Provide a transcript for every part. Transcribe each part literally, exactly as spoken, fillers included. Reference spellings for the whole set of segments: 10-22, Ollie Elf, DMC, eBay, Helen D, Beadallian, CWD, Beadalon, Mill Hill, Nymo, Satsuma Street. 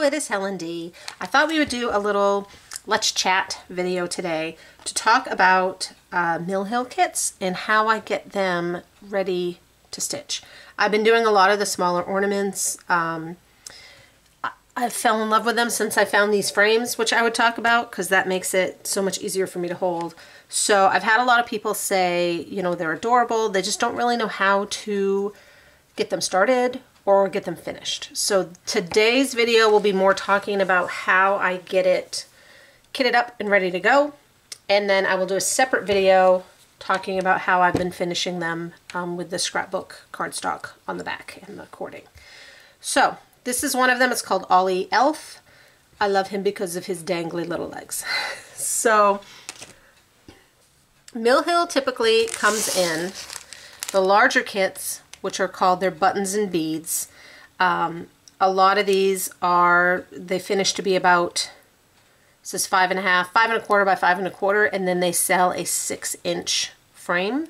Hello, it is Helen D. I thought we would do a little Let's Chat video today to talk about uh, Mill Hill kits and how I get them ready to stitch. I've been doing a lot of the smaller ornaments. Um, I, I fell in love with them since I found these frames, which I would talk about because that makes it so much easier for me to hold. So I've had a lot of people say, you know, they're adorable. They just don't really know how to get them started or get them finished. So today's video will be more talking about how I get it kitted up and ready to go. And then I will do a separate video talking about how I've been finishing them um, with the scrapbook cardstock on the back and the cording. So this is one of them. It's called Ollie Elf. I love him because of his dangly little legs. So Mill Hill typically comes in the larger kits, which are called their buttons and beads. Um, a lot of these are, they finish to be about, this is five and a half, five and a quarter by five and a quarter, and then they sell a six inch frame.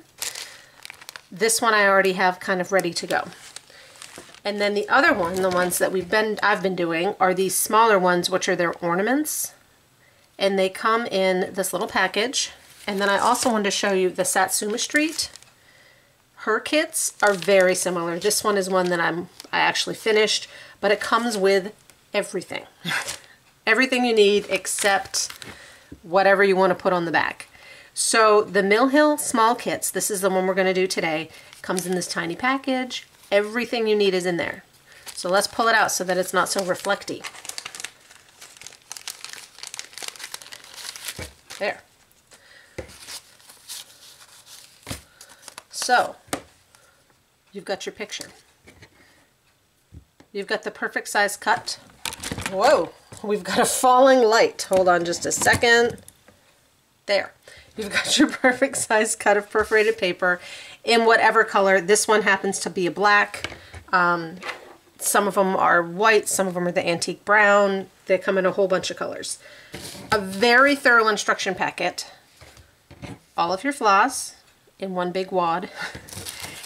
This one I already have kind of ready to go. And then the other one, the ones that we've been, I've been doing are these smaller ones, which are their ornaments. And they come in this little package. And then I also wanted to show you the Satsuma Street. Her kits are very similar. This one is one that I'm I actually finished, but it comes with everything. Everything you need except whatever you want to put on the back. So the Mill Hill small kits, this is the one we're going to do today, comes in this tiny package. Everything you need is in there. So let's pull it out so that it's not so reflecty. There. So you've got your picture. You've got the perfect size cut. Whoa, we've got a falling light. Hold on just a second. There. You've got your perfect size cut of perforated paper in whatever color. This one happens to be a black. Um, some of them are white. Some of them are the antique brown. They come in a whole bunch of colors. A very thorough instruction packet. All of your floss in one big wad.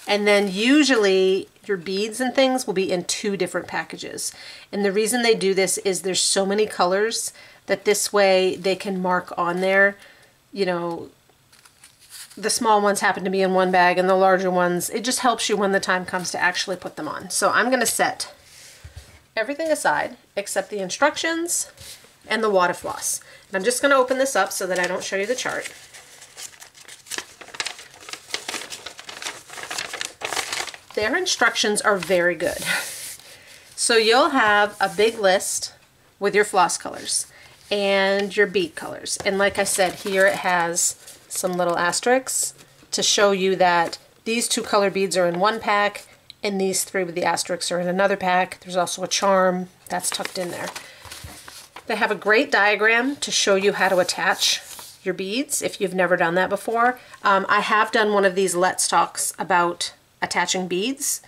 And then usually your beads and things will be in two different packages. And the reason they do this is there's so many colors that this way they can mark on there, you know, the small ones happen to be in one bag and the larger ones, it just helps you when the time comes to actually put them on. So I'm gonna set everything aside except the instructions and the wad of floss. And I'm just gonna open this up so that I don't show you the chart. Their instructions are very good. So you'll have a big list with your floss colors and your bead colors. And like I said, here it has some little asterisks to show you that these two color beads are in one pack and these three with the asterisks are in another pack. There's also a charm that's tucked in there. They have a great diagram to show you how to attach your beads if you've never done that before. Um, I have done one of these Let's Talks about attaching beads.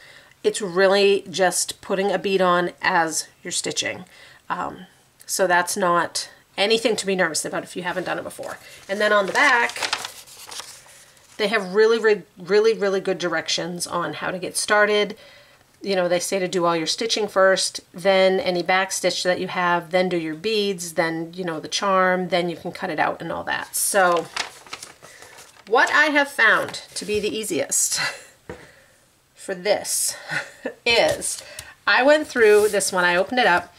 It's really just putting a bead on as you're stitching. Um, so that's not anything to be nervous about if you haven't done it before. And then on the back, they have really, really, really, really good directions on how to get started. You know, they say to do all your stitching first, then any back stitch that you have, then do your beads, then, you know, the charm, then you can cut it out and all that. So what I have found to be the easiest for this is I went through this one, I opened it up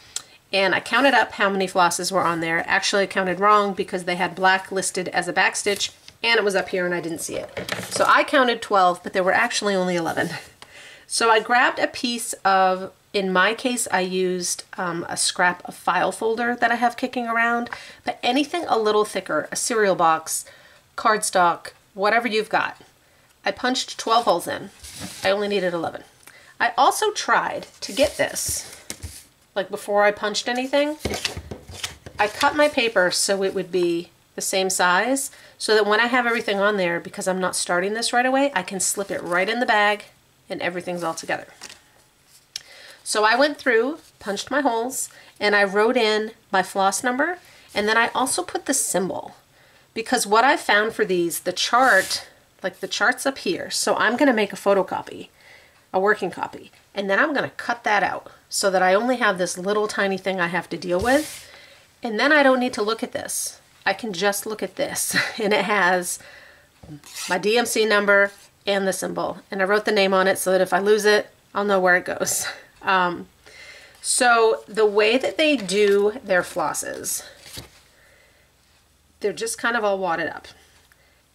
and I counted up how many flosses were on there. Actually I counted wrong because they had black listed as a back stitch and it was up here and I didn't see it. So I counted twelve, but there were actually only eleven. So I grabbed a piece of, in my case I used um, a scrap of file folder that I have kicking around, but anything a little thicker, a cereal box, cardstock, whatever you've got. I punched twelve holes in. I only needed eleven. I also tried to get this, like before I punched anything, I cut my paper so it would be the same size so that when I have everything on there, because I'm not starting this right away, I can slip it right in the bag and everything's all together. So I went through, punched my holes, and I wrote in my floss number, and then I also put the symbol, because what I found for these, the chart, like the chart's up here. So I'm gonna make a photocopy, a working copy, and then I'm gonna cut that out. so that I only have this little tiny thing I have to deal with. And then I don't need to look at this. I can just look at this, and it has my D M C number and the symbol. And I wrote the name on it so that if I lose it, I'll know where it goes. Um, so the way that they do their flosses, they're just kind of all wadded up.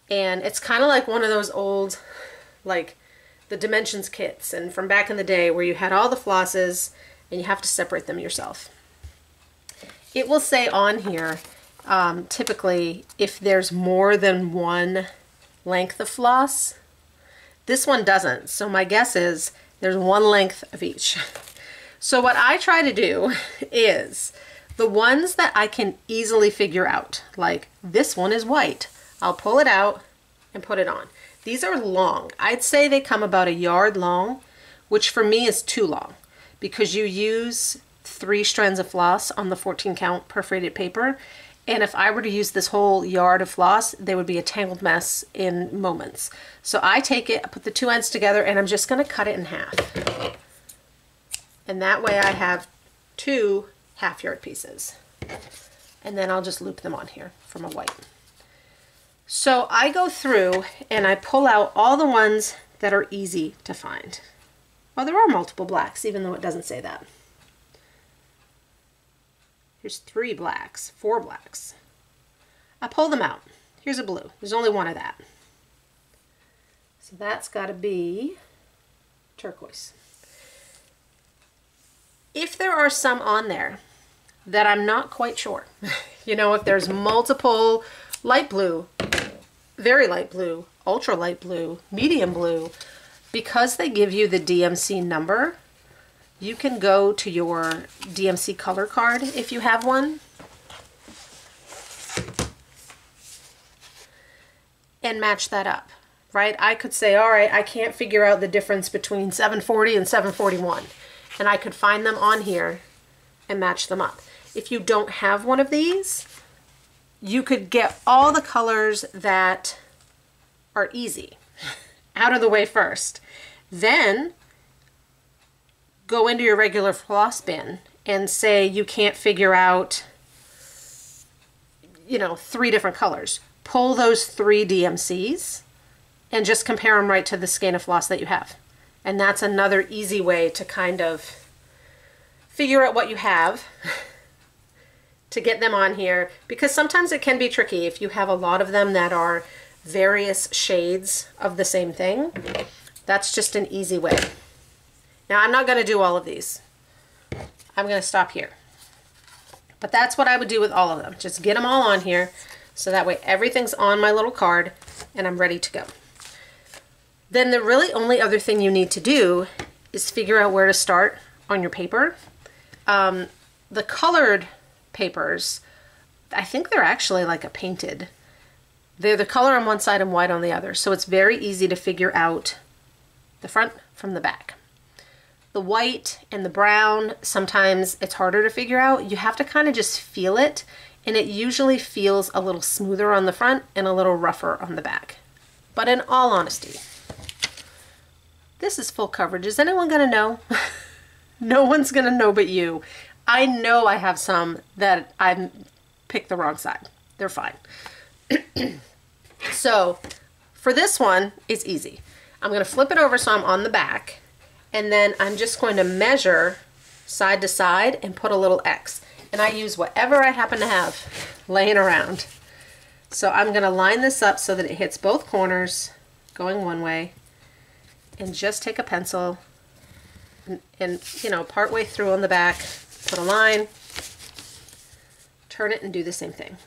And it's kind of like one of those old, like the Dimensions kits and from back in the day where you had all the flosses and you have to separate them yourself. It will say on here, um, typically, if there's more than one length of floss. This one doesn't, so my guess is there's one length of each. So what I try to do is the ones that I can easily figure out, like this one is white, I'll pull it out and put it on. These are long. I'd say they come about a yard long, which for me is too long because you use three strands of floss on the fourteen count perforated paper. And if I were to use this whole yard of floss, they would be a tangled mess in moments. So I take it, I put the two ends together, and I'm just going to cut it in half. And that way I have two half yard pieces. And then I'll just loop them on here from a white. So I go through and I pull out all the ones that are easy to find. Well, there are multiple blacks, even though it doesn't say that. Here's three blacks, four blacks. I pull them out. Here's a blue. There's only one of that. So that's got to be turquoise. If there are some on there that I'm not quite sure, you know, if there's multiple light blue, very light blue, ultra light blue, medium blue, because they give you the D M C number, you can go to your D M C color card if you have one and match that up, right? I could say, all right, I can't figure out the difference between seven forty and seven forty-one, and I could find them on here and match them up. If you don't have one of these, you could get all the colors that are easy out of the way first. Then go into your regular floss bin and say you can't figure out, you know, three different colors. Pull those three D M Cs and just compare them right to the skein of floss that you have. And that's another easy way to kind of figure out what you have to get them on here, because sometimes it can be tricky if you have a lot of them that are various shades of the same thing. That's just an easy way. Now, I'm not going to do all of these. I'm going to stop here. But that's what I would do with all of them. Just get them all on here so that way everything's on my little card and I'm ready to go. Then the really only other thing you need to do is figure out where to start on your paper. Um, the colored papers, I think they're actually like a painted. They're the color on one side and white on the other, so it's very easy to figure out the front from the back. The white and the brown, sometimes it's harder to figure out. You have to kind of just feel it, and it usually feels a little smoother on the front and a little rougher on the back. But in all honesty, this is full coverage. Is anyone gonna know? No one's gonna know but you. I know I have some that I've picked the wrong side. They're fine. So for this one, it's easy. I'm going to flip it over so I'm on the back, and then I'm just going to measure side to side and put a little X. And I use whatever I happen to have laying around. So I'm going to line this up so that it hits both corners going one way, and just take a pencil and, and you know, part way through on the back, put a line, turn it, and do the same thing.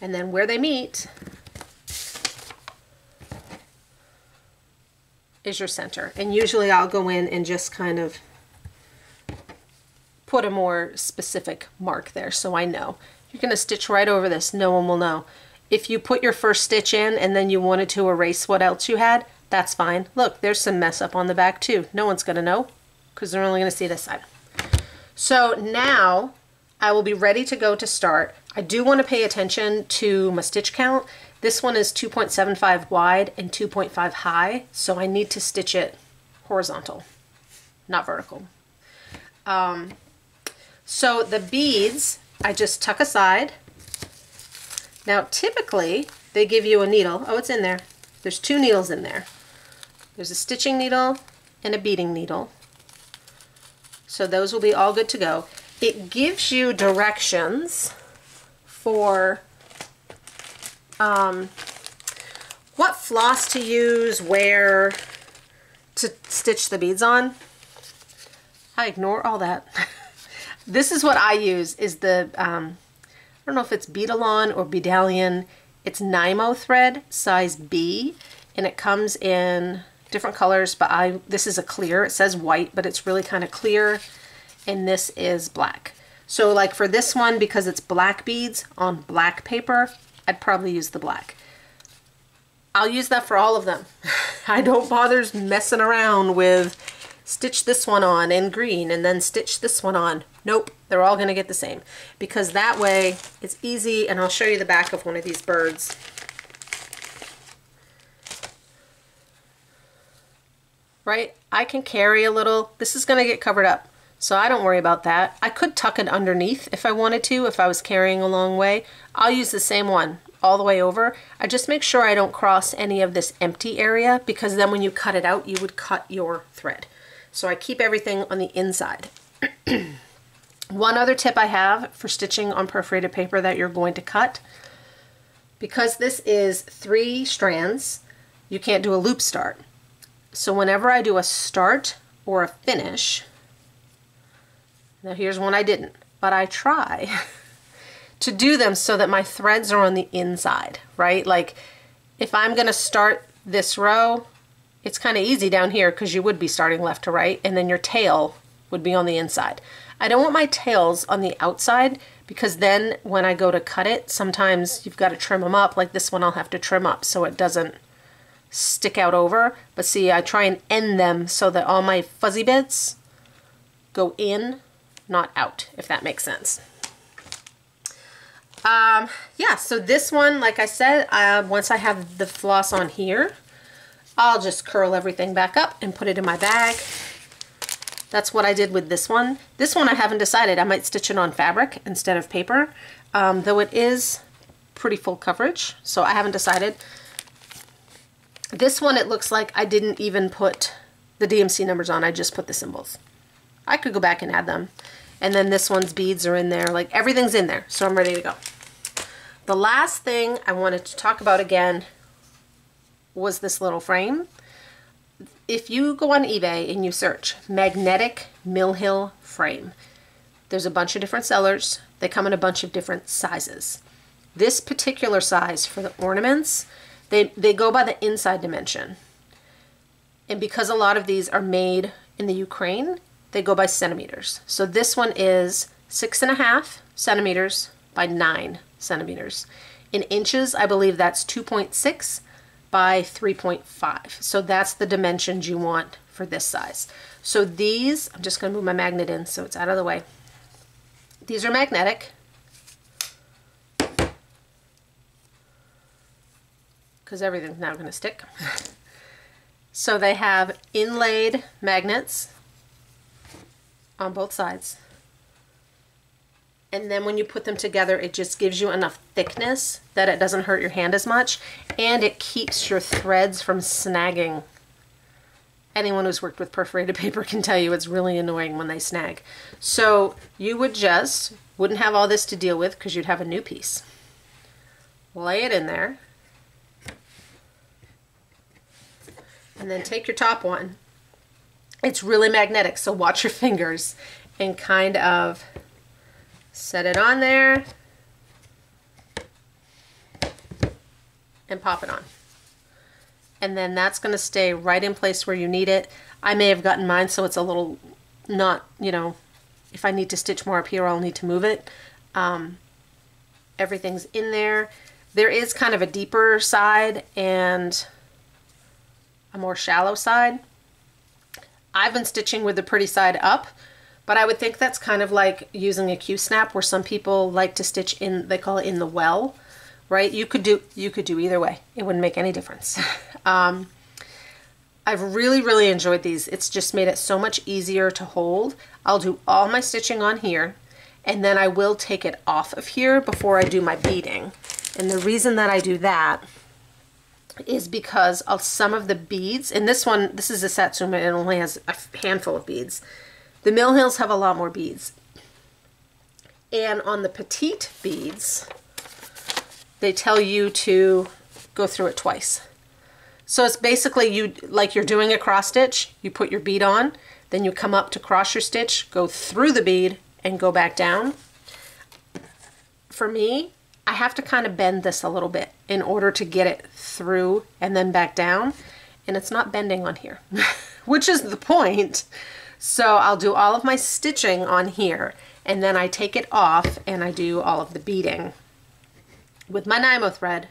And then where they meet is your center. And usually I'll go in and just kind of put a more specific mark there so I know. You're going to stitch right over this. No one will know. If you put your first stitch in and then you wanted to erase what else you had, that's fine. Look, there's some mess up on the back too. No one's going to know because they're only going to see this side. So now I will be ready to go to start. I do want to pay attention to my stitch count. This one is two point seven five wide and two point five high, so I need to stitch it horizontal, not vertical. Um, so the beads I just tuck aside. Now typically they give you a needle. Oh, it's in there. There's two needles in there. There's a stitching needle and a beading needle. So those will be all good to go. It gives you directions for um, what floss to use, where to stitch the beads on. I ignore all that. This is what I use, is the, um, I don't know if it's Beadalon or Beadallian. It's Nymo thread, size B, and it comes in different colors, but I this is a clear. It says white, but it's really kind of clear, and this is black. So like for this one, because it's black beads on black paper, I'd probably use the black. I'll use that for all of them. I don't bother messing around with stitch this one on in green and then stitch this one on. Nope, they're all gonna get the same, because that way it's easy. And I'll show you the back of one of these birds. Right, I can carry a little. This is gonna get covered up, so I don't worry about that. I could tuck it underneath if I wanted to, if I was carrying a long way. I'll use the same one all the way over. I just make sure I don't cross any of this empty area, because then when you cut it out, you would cut your thread. So I keep everything on the inside. One other tip I have for stitching on perforated paper that you're going to cut, because this is three strands, you can't do a loop start. So whenever I do a start or a finish, now here's one I didn't, but I try to do them so that my threads are on the inside, right? Like if I'm gonna start this row, it's kind of easy down here because you would be starting left to right, and then your tail would be on the inside. I don't want my tails on the outside, because then when I go to cut it, sometimes you've got to trim them up. Like this one I'll have to trim up so it doesn't stick out over. But see, I try and end them so that all my fuzzy bits go in, not out, if that makes sense. Um, yeah, so this one, like I said, uh, once I have the floss on here, I'll just curl everything back up and put it in my bag. That's what I did with this one. This one I haven't decided. I might stitch it on fabric instead of paper, um, though it is pretty full coverage, so I haven't decided. This one, it looks like I didn't even put the D M C numbers on. I just put the symbols. I could go back and add them. And then this one's beads are in there. Like everything's in there, so I'm ready to go. The last thing I wanted to talk about again was this little frame. If you go on eBay and you search magnetic Mill Hill frame, there's a bunch of different sellers. They come in a bunch of different sizes. This particular size for the ornaments, they, they go by the inside dimension. And because a lot of these are made in the Ukraine, they go by centimeters. So this one is six and a half centimeters by nine centimeters. In inches, I believe that's two point six by three point five. So that's the dimensions you want for this size. So these, I'm just gonna move my magnet in so it's out of the way. These are magnetic, because everything's now gonna stick. So they have inlaid magnets on both sides. And then when you put them together, it just gives you enough thickness that it doesn't hurt your hand as much, and it keeps your threads from snagging. Anyone who's worked with perforated paper can tell you it's really annoying when they snag. So you would just, wouldn't have all this to deal with, because you'd have a new piece. Lay it in there. And then take your top one. It's really magnetic, so watch your fingers and kind of set it on there and pop it on. And then that's going to stay right in place where you need it. I may have gotten mine so it's a little not, you know, if I need to stitch more up here, I'll need to move it. Um, everything's in there. There is kind of a deeper side and a more shallow side. I've been stitching with the pretty side up, but I would think that's kind of like using a Q-snap, where some people like to stitch in, they call it in the well, right? You could do, you could do either way. It wouldn't make any difference. um, I've really, really enjoyed these. It's just made it so much easier to hold. I'll do all my stitching on here, and then I will take it off of here before I do my beading. And the reason that I do that is because of some of the beads, and this one, this is a Satsuma, and it only has a handful of beads. The Mill Hills have a lot more beads. And on the petite beads, they tell you to go through it twice. So it's basically you like you're doing a cross stitch, you put your bead on, then you come up to cross your stitch, go through the bead, and go back down. For me, I have to kind of bend this a little bit in order to get it through and then back down, and it's not bending on here, which is the point. So I'll do all of my stitching on here, and then I take it off and I do all of the beading with my Nymo thread,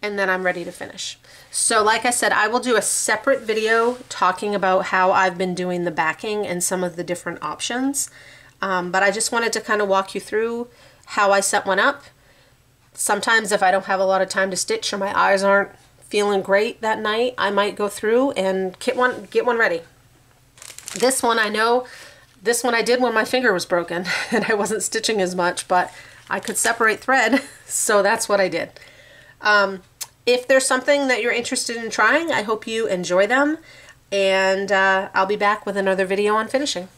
and then I'm ready to finish. So like I said, I will do a separate video talking about how I've been doing the backing and some of the different options, um, but I just wanted to kind of walk you through how I set one up. Sometimes if I don't have a lot of time to stitch or my eyes aren't feeling great that night, I might go through and get one, get one ready. This one I know, this one I did when my finger was broken and I wasn't stitching as much, but I could separate thread, so that's what I did. Um, if there's something that you're interested in trying, I hope you enjoy them, and uh, I'll be back with another video on finishing.